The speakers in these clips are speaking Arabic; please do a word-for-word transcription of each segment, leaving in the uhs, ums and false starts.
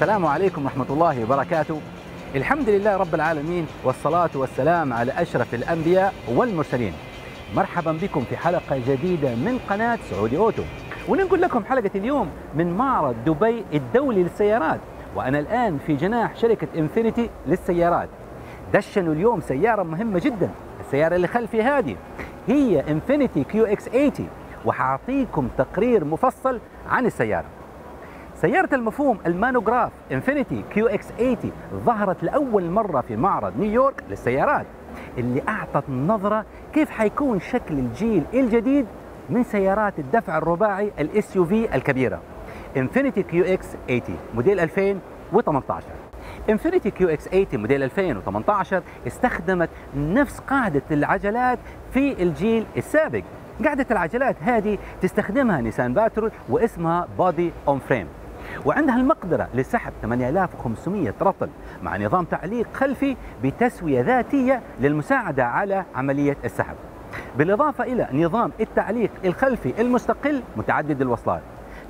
السلام عليكم ورحمة الله وبركاته. الحمد لله رب العالمين، والصلاة والسلام على أشرف الأنبياء والمرسلين. مرحبا بكم في حلقة جديدة من قناة سعودي أوتو، وننقل لكم حلقة اليوم من معرض دبي الدولي للسيارات. وأنا الآن في جناح شركة انفينيتي للسيارات. دشنوا اليوم سيارة مهمة جدا، السيارة اللي خلفي هذه هي انفينيتي كيو إكس ثمانين، وحاعطيكم تقرير مفصل عن السيارة. سيارة المفهوم المانوغراف انفينيتي كيو إكس ثمانين ظهرت لأول مرة في معرض نيويورك للسيارات، اللي أعطت نظرة كيف حيكون شكل الجيل الجديد من سيارات الدفع الرباعي الاس يو في الكبيرة. انفينيتي كيو إكس ثمانين موديل ألفين وثمانية عشر. انفينيتي كيو إكس ثمانين موديل ألفين وثمانية عشر استخدمت نفس قاعدة العجلات في الجيل السابق. قاعدة العجلات هذه تستخدمها نيسان باترول واسمها بودي اون فريم، وعندها المقدرة لسحب ثمانية آلاف وخمسمئة رطل مع نظام تعليق خلفي بتسوية ذاتية للمساعدة على عملية السحب، بالإضافة إلى نظام التعليق الخلفي المستقل متعدد الوصلات.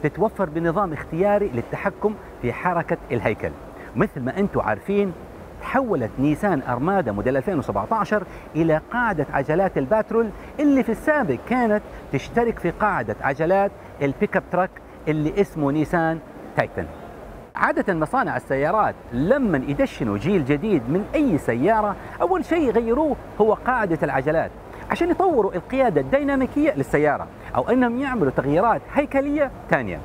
تتوفر بنظام اختياري للتحكم في حركة الهيكل. مثل ما أنتم عارفين، تحولت نيسان أرمادا موديل ألفين وسبعة عشر إلى قاعدة عجلات الباترول، اللي في السابق كانت تشترك في قاعدة عجلات البيك اب تراك اللي اسمه نيسان تايتن. عادة مصانع السيارات لما يدشنوا جيل جديد من أي سيارة، أول شيء يغيروه هو قاعدة العجلات عشان يطوروا القيادة الديناميكية للسيارة، أو أنهم يعملوا تغييرات هيكلية تانية.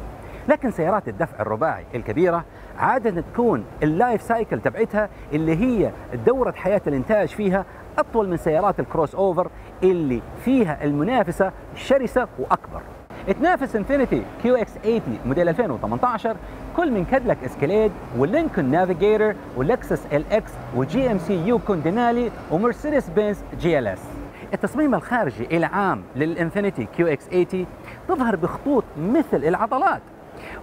لكن سيارات الدفع الرباعي الكبيرة عادة تكون اللايف سايكل تبعتها، اللي هي دورة حياة الإنتاج، فيها أطول من سيارات الكروس أوفر اللي فيها المنافسة شرسة وأكبر. تنافس انفينيتي كيو إكس ثمانين موديل ألفين وثمانية عشر كل من كاديلاك اسكاليد واللينكون نافيجيتر ولكسس ال اكس وجي ام سي يوكون دينالي ومرسيدس بنز جي ال اس. التصميم الخارجي العام للانفينيتي كيو إكس ثمانين تظهر بخطوط مثل العضلات،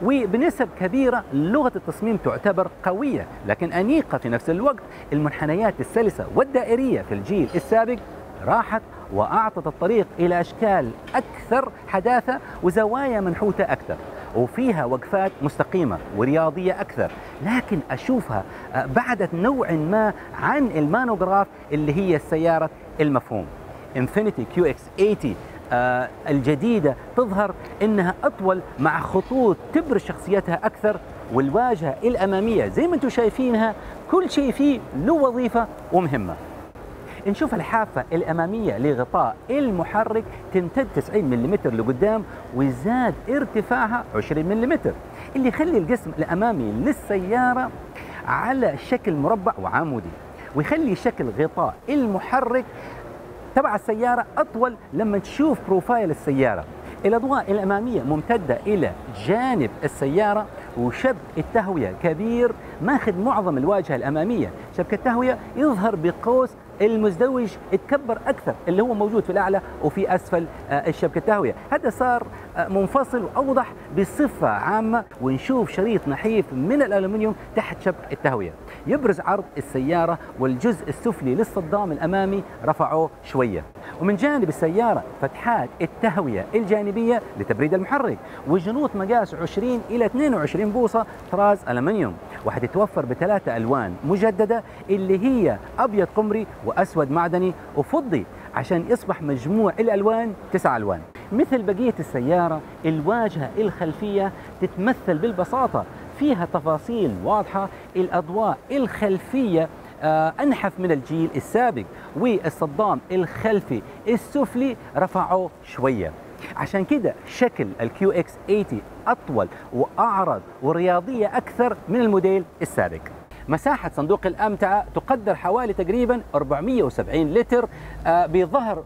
وبنسب كبيرة لغة التصميم تعتبر قوية لكن أنيقة في نفس الوقت. المنحنيات السلسة والدائرية في الجيل السابق راحت وأعطت الطريق إلى أشكال أكثر حداثة وزوايا منحوتة أكثر، وفيها وقفات مستقيمة ورياضية أكثر، لكن أشوفها بعدت نوعا ما عن المانوغراف اللي هي السيارة المفهوم. انفينيتي كيو إكس ثمانين آه الجديدة تظهر أنها أطول مع خطوط تبرز شخصيتها أكثر، والواجهة الأمامية زي ما أنتم شايفينها كل شيء فيه له وظيفة ومهمة. نشوف الحافة الأمامية لغطاء المحرك تمتد تسعين ملم لقدام، وزاد ارتفاعها عشرين ملم، اللي يخلي الجسم الأمامي للسيارة على شكل مربع وعمودي، ويخلي شكل غطاء المحرك تبع السيارة أطول. لما تشوف بروفايل السيارة، الأضواء الأمامية ممتدة إلى جانب السيارة، وشبك التهوية كبير ماخذ معظم الواجهة الأمامية. شبك التهوية يظهر بقوس المزدوج اتكبر أكثر، اللي هو موجود في الأعلى وفي أسفل الشبكة التهوية. هذا صار منفصل وأوضح بصفة عامة، ونشوف شريط نحيف من الألمنيوم تحت شبك التهوية. يبرز عرض السيارة، والجزء السفلي للصدام الأمامي رفعوه شوية. ومن جانب السيارة فتحات التهوية الجانبية لتبريد المحرك، وجنوط مقاس عشرين إلى اثنين وعشرين بوصة طراز ألمنيوم. وحتتوفر بثلاثة ألوان مجددة، اللي هي أبيض قمري وأسود معدني وفضي، عشان يصبح مجموع الألوان تسعة ألوان. مثل بقية السيارة، الواجهة الخلفية تتمثل بالبساطة، فيها تفاصيل واضحة. الأضواء الخلفية أنحف من الجيل السابق، والصدام الخلفي السفلي رفعوه شوية. عشان كده شكل الكيو اكس ثمانين أطول وأعرض ورياضية أكثر من الموديل السابق. مساحة صندوق الأمتعة تقدر حوالي تقريبا أربعمئة وسبعين لتر. بظهر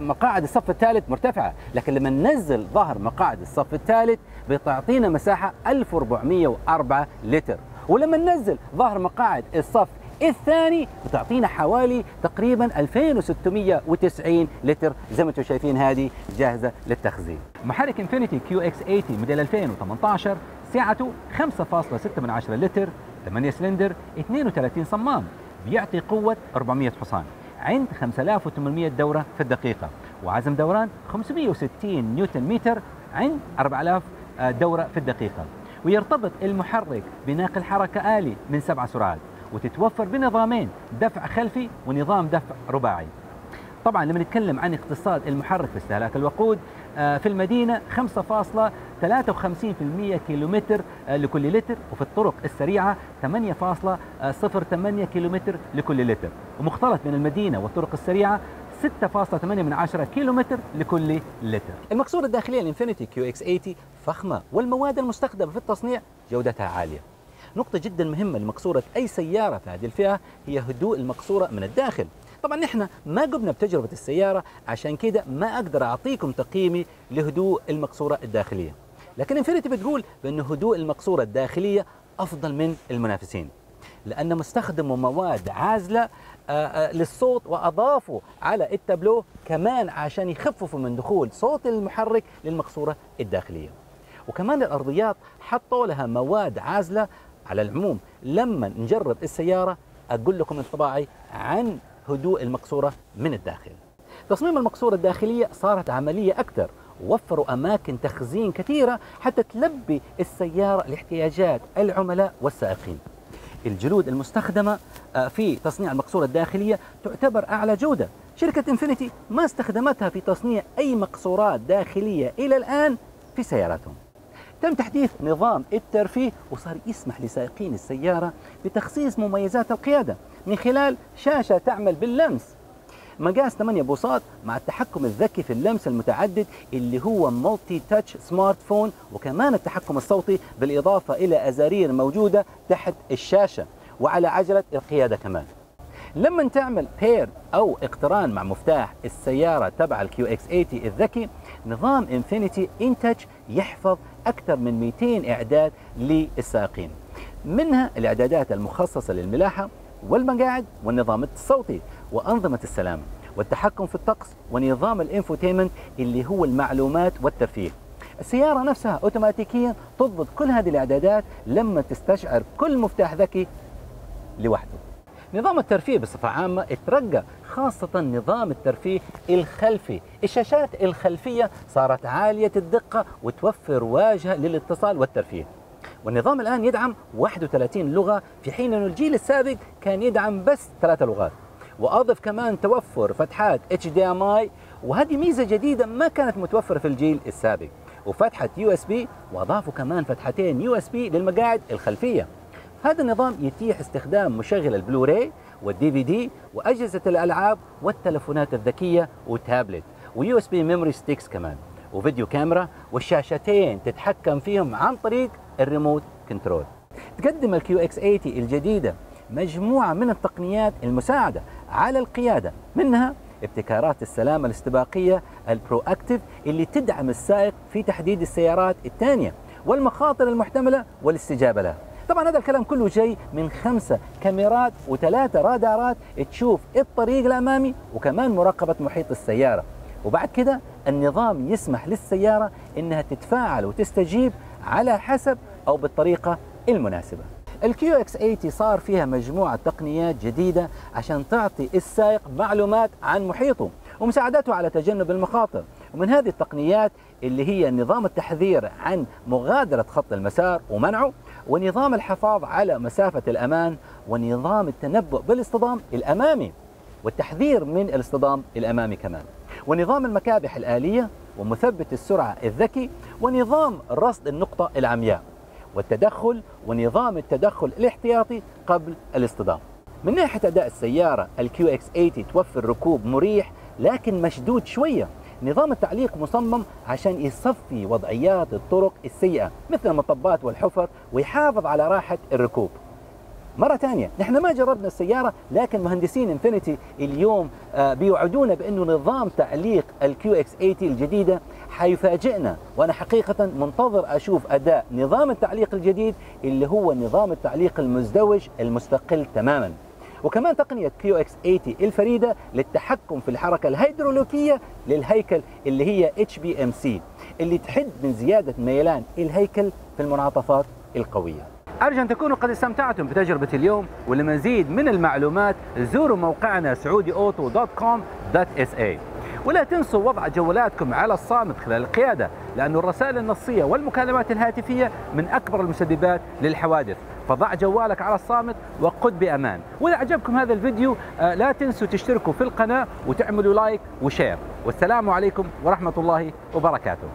مقاعد الصف الثالث مرتفعة، لكن لما ننزل ظهر مقاعد الصف الثالث بتعطينا مساحة ألف وأربعمئة وأربعة لتر، ولما ننزل ظهر مقاعد الصف الثاني بتعطينا حوالي تقريبا ألفين وستمئة وتسعين لتر. زي ما انتم شايفين هذه جاهزة للتخزين. محرك انفينيتي كيو إكس ثمانين موديل ألفين وثمانية عشر سعته خمسة فاصلة ستة لتر، ثمانية سلندر، اثنين وثلاثين صمام، بيعطي قوة أربعمئة حصان عند خمسة آلاف وثمانمئة دورة في الدقيقة، وعزم دوران خمسمئة وستين نيوتن متر عند أربعة آلاف دورة في الدقيقة. ويرتبط المحرك بناقل حركة آلي من سبع سرعات، وتتوفر بنظامين، دفع خلفي ونظام دفع رباعي. طبعا لما نتكلم عن اقتصاد المحرك في استهلاك الوقود في المدينة خمسة فاصلة ثلاثة وخمسين بالمئة كيلومتر لكل لتر، وفي الطرق السريعة ثمانية فاصلة صفر ثمانية كيلومتر لكل لتر، ومختلط بين المدينة والطرق السريعة ستة فاصلة ثمانية كيلومتر لكل لتر. المقصورة الداخلية للإنفينيتي كيو إكس ثمانين فخمة، والمواد المستخدمة في التصنيع جودتها عالية. نقطة جدا مهمة لمقصورة أي سيارة في هذه الفئة هي هدوء المقصورة من الداخل. طبعا نحن ما قمنا بتجربة السيارة، عشان كده ما أقدر أعطيكم تقييمي لهدوء المقصورة الداخلية، لكن إنفينيتي بتقول بأن هدوء المقصورة الداخلية أفضل من المنافسين، لأن مستخدموا مواد عازلة للصوت وأضافوا على التابلو كمان عشان يخففوا من دخول صوت المحرك للمقصورة الداخلية. وكمان الأرضيات حطوا لها مواد عازلة. على العموم لما نجرب السيارة أقول لكم انطباعي عن هدوء المقصورة من الداخل. تصميم المقصورة الداخلية صارت عملية أكثر، ووفروا أماكن تخزين كثيرة حتى تلبي السيارة لاحتياجات العملاء والسائقين. الجلود المستخدمة في تصنيع المقصورة الداخلية تعتبر أعلى جودة. شركة إنفينيتي ما استخدمتها في تصنيع أي مقصورات داخلية إلى الآن في سياراتهم. تم تحديث نظام الترفيه، وصار يسمح لسائقين السيارة بتخصيص مميزات القيادة من خلال شاشة تعمل باللمس، مقاس ثمانية بوصات مع التحكم الذكي في اللمس المتعدد اللي هو ملتي تاتش سمارت فون، وكمان التحكم الصوتي بالإضافة إلى أزارير موجودة تحت الشاشة وعلى عجلة القيادة. كمان لما تعمل بير أو اقتران مع مفتاح السيارة تبع الكيو اكس ثمانين الذكي، نظام إنفينيتي إنتاتش يحفظ أكثر من مئتين إعداد للسائقين، منها الإعدادات المخصصة للملاحة والمقاعد والنظام الصوتي وأنظمة السلامة والتحكم في الطقس ونظام الإنفوتيمنت اللي هو المعلومات والترفيه. السيارة نفسها أوتوماتيكيا تضبط كل هذه الإعدادات لما تستشعر كل مفتاح ذكي لوحده. نظام الترفيه بصفة عامة اترقى، خاصة نظام الترفيه الخلفي. الشاشات الخلفية صارت عالية الدقة وتوفر واجهة للاتصال والترفيه. والنظام الآن يدعم واحد وثلاثين لغة، في حين أن الجيل السابق كان يدعم بس ثلاثة لغات. وأضف كمان توفر فتحات إتش دي إم آي، وهذه ميزة جديدة ما كانت متوفرة في الجيل السابق، وفتحة يو إس بي، وأضافوا كمان فتحتين يو إس بي للمقاعد الخلفية. هذا النظام يتيح استخدام مشغل البلوراي والدي في دي وأجهزة الألعاب والتلفونات الذكية وتابلت ويو إس بي ميموري ستيكس كمان وفيديو كاميرا، والشاشتين تتحكم فيهم عن طريق الريموت كنترول. تقدم الكيو اكس ثمانين الجديدة مجموعة من التقنيات المساعدة على القيادة، منها ابتكارات السلامة الاستباقية البرو أكتيف اللي تدعم السائق في تحديد السيارات الثانية والمخاطر المحتملة والاستجابة لها. طبعا هذا الكلام كله جاي من خمسة كاميرات وثلاثة رادارات تشوف الطريق الأمامي وكمان مراقبة محيط السيارة. وبعد كده النظام يسمح للسيارة إنها تتفاعل وتستجيب على حسب أو بالطريقة المناسبة. الكيو اكس ثمانين صار فيها مجموعة تقنيات جديدة عشان تعطي السائق معلومات عن محيطه ومساعدته على تجنب المخاطر، ومن هذه التقنيات اللي هي نظام التحذير عن مغادرة خط المسار ومنعه، ونظام الحفاظ على مسافة الأمان، ونظام التنبؤ بالاصطدام الأمامي والتحذير من الاصطدام الأمامي كمان، ونظام المكابح الآلية ومثبت السرعة الذكي، ونظام رصد النقطة العمياء والتدخل، ونظام التدخل الاحتياطي قبل الاصطدام. من ناحية أداء السيارة الكيو اكس ثمانين توفر ركوب مريح لكن مشدود شوية. نظام التعليق مصمم عشان يصفي وضعيات الطرق السيئة مثل المطبات والحفر ويحافظ على راحة الركوب. مرة ثانية نحن ما جربنا السيارة، لكن مهندسين إنفينيتي اليوم بيوعدونا بأنه نظام تعليق الكيو اكس ثمانين الجديدة حيفاجئنا، وأنا حقيقة منتظر أشوف أداء نظام التعليق الجديد اللي هو نظام التعليق المزدوج المستقل تماما. وكمان تقنية كيو اكس ثمانين الفريدة للتحكم في الحركة الهيدروليكية للهيكل اللي هي اتش بي ام سي اللي تحد من زيادة ميلان الهيكل في المنعطفات القوية. أرجو أن تكونوا قد استمتعتم بتجربة اليوم، ولمزيد من المعلومات زوروا موقعنا saudi auto dot com dot s a، ولا تنسوا وضع جوالاتكم على الصامت خلال القيادة لأن الرسائل النصية والمكالمات الهاتفية من أكبر المسببات للحوادث، فضع جوالك على الصامت وقد بأمان. وإذا أعجبكم هذا الفيديو لا تنسوا تشتركوا في القناة وتعملوا لايك وشير، والسلام عليكم ورحمة الله وبركاته.